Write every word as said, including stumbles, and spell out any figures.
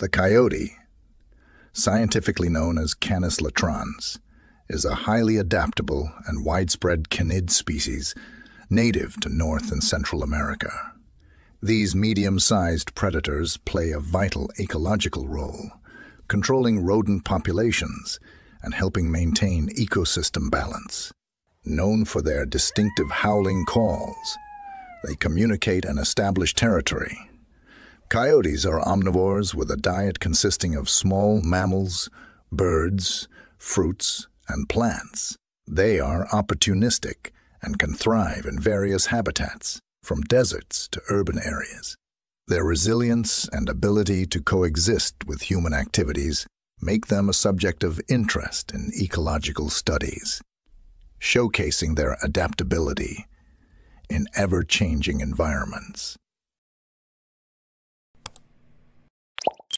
The coyote, scientifically known as Canis latrans, is a highly adaptable and widespread canid species native to North and Central America. These medium-sized predators play a vital ecological role, controlling rodent populations and helping maintain ecosystem balance. Known for their distinctive howling calls, they communicate and establish territory. Coyotes are omnivores with a diet consisting of small mammals, birds, fruits, and plants. They are opportunistic and can thrive in various habitats, from deserts to urban areas. Their resilience and ability to coexist with human activities make them a subject of interest in ecological studies, showcasing their adaptability in ever-changing environments.